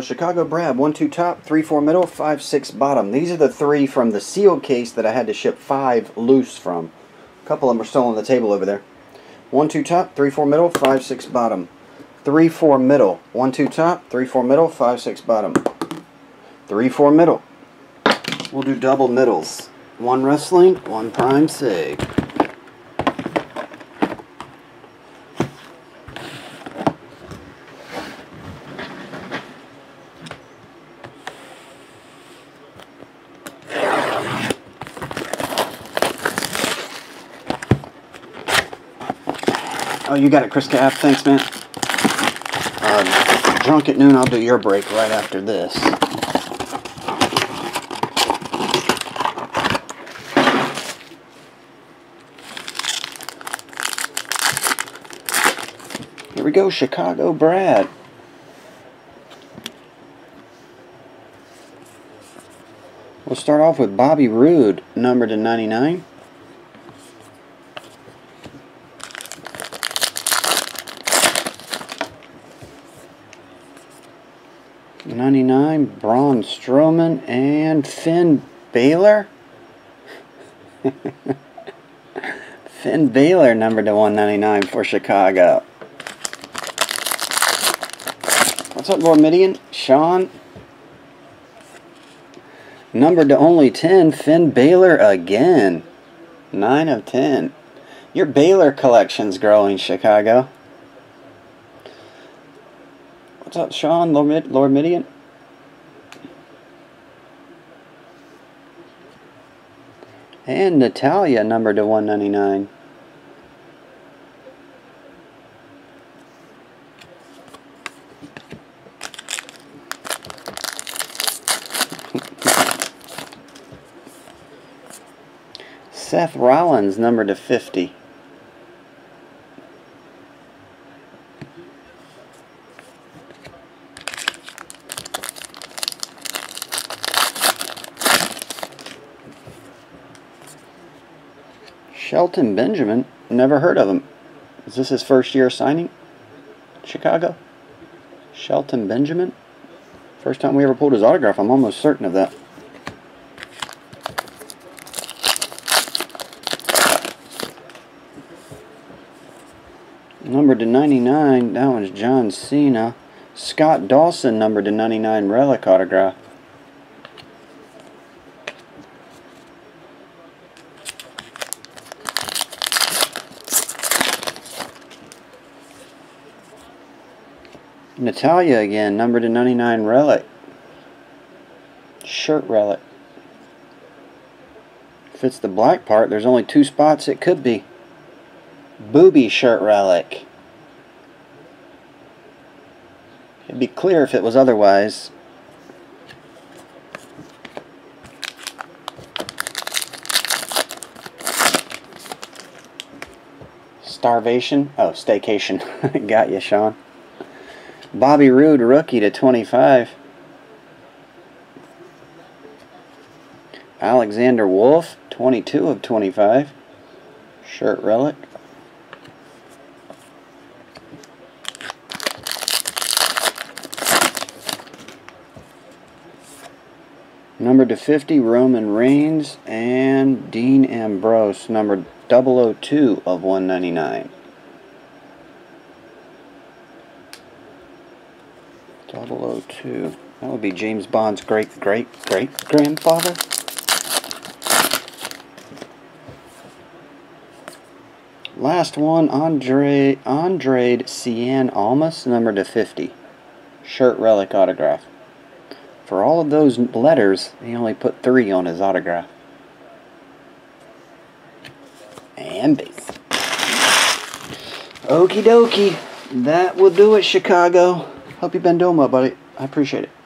Chicago Brad, 1-2 top, 3-4 middle, 5-6 bottom. These are the three from the sealed case that I had to ship 5 loose from. A couple of them are still on the table over there. 1-2 top, 3-4 middle, 5-6 bottom. 3-4 middle, 1-2 top, 3-4 middle, 5-6 bottom. 3-4 middle. We'll do double middles. One wrestling, one prime sig. Oh, you got it, Chris Capp. Thanks, man. Drunk at noon, I'll do your break right after this. Here we go, Chicago Brad. We'll start off with Bobby Roode, numbered to 99. Braun Strowman and Finn Bálor. Finn Bálor numbered to 199 for Chicago. What's up, Lord Midian? Sean. Numbered to only 10, Finn Bálor again. 9 of 10. Your Bálor collection's growing, Chicago. What's up, Sean? Lord Midian? And Natalia numbered to 199. Seth Rollins numbered to 50. Shelton Benjamin, never heard of him. Is this his first year signing? Chicago? Shelton Benjamin? First time we ever pulled his autograph, I'm almost certain of that. Numbered to 99, that one's John Cena. Scott Dawson, numbered to 99, relic autograph. Natalia again, number to 99 relic. Shirt relic. If it's the black part, there's only 2 spots it could be. Booby shirt relic. It'd be clear if it was otherwise. Starvation? Oh, staycation. Got you, Sean. Bobby Roode, rookie to 25. Alexander Wolf, 22 of 25. Shirt relic. Number to 50, Roman Reigns and Dean Ambrose, number 002 of 199. That would be James Bond's great-great-great-grandfather. Last one, Andrade Cien Almas, number to 50. Shirt relic autograph. For all of those letters, he only put 3 on his autograph. And base. Okie dokie. That will do it, Chicago. Hope you've been doing well, buddy. I appreciate it.